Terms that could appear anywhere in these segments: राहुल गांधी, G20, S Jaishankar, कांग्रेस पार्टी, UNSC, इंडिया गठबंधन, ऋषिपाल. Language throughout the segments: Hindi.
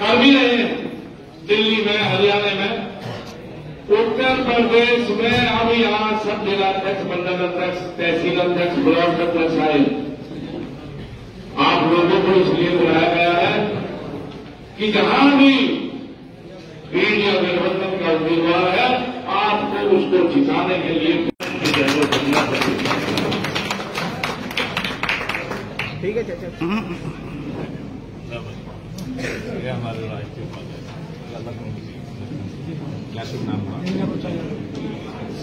कर भी रहे हैं दिल्ली में, हरियाणा में, उत्तर प्रदेश में। अब यहाँ सब जिला अध्यक्ष, मंडल अध्यक्ष, तहसील अध्यक्ष, ब्लॉक अध्यक्ष आए। आप लोगों को इसलिए बुलाया गया है कि जहां भी इंडिया गठबंधन का उम्मीदवार है, आपको उसको जिताने के लिए ठीक है चाचा। ये हमारे राष्ट्रीय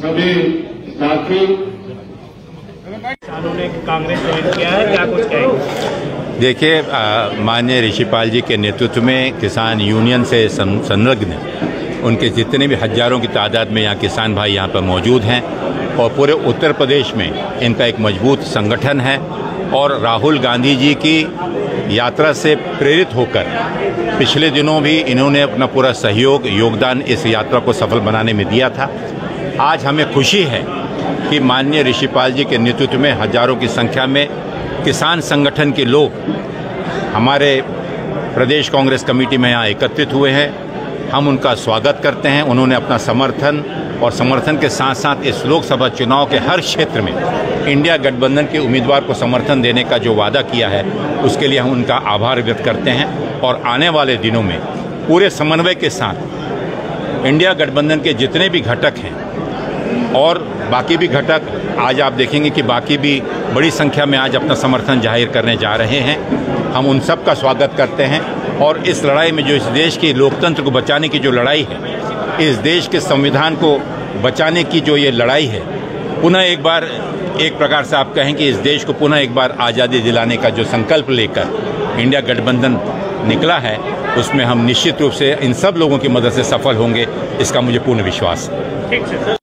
सभी साथी किसानों ने कांग्रेस ज्वाइन किया है, क्या कुछ कहेंगे? देखिए, माननीय ऋषिपाल जी के नेतृत्व में किसान यूनियन से संलग्न उनके जितने भी हजारों की तादाद में यहाँ किसान भाई यहाँ पर मौजूद हैं और पूरे उत्तर प्रदेश में इनका एक मजबूत संगठन है। और राहुल गांधी जी की यात्रा से प्रेरित होकर पिछले दिनों भी इन्होंने अपना पूरा सहयोग योगदान इस यात्रा को सफल बनाने में दिया था। आज हमें खुशी है कि माननीय ऋषिपाल जी के नेतृत्व में हजारों की संख्या में किसान संगठन के लोग हमारे प्रदेश कांग्रेस कमेटी में यहाँ एकत्रित हुए हैं। हम उनका स्वागत करते हैं। उन्होंने अपना समर्थन और समर्थन के साथ साथ इस लोकसभा चुनाव के हर क्षेत्र में इंडिया गठबंधन के उम्मीदवार को समर्थन देने का जो वादा किया है, उसके लिए हम उनका आभार व्यक्त करते हैं। और आने वाले दिनों में पूरे समन्वय के साथ इंडिया गठबंधन के जितने भी घटक हैं और बाकी भी घटक, आज आप देखेंगे कि बाकी भी बड़ी संख्या में आज अपना समर्थन जाहिर करने जा रहे हैं। हम उन सब का स्वागत करते हैं। और इस लड़ाई में जो इस देश के लोकतंत्र को बचाने की जो लड़ाई है, इस देश के संविधान को बचाने की जो ये लड़ाई है, पुनः एक बार एक प्रकार से आप कहें कि इस देश को पुनः एक बार आज़ादी दिलाने का जो संकल्प लेकर इंडिया गठबंधन निकला है, उसमें हम निश्चित रूप से इन सब लोगों की मदद से सफल होंगे, इसका मुझे पूर्ण विश्वास है। ठीक है।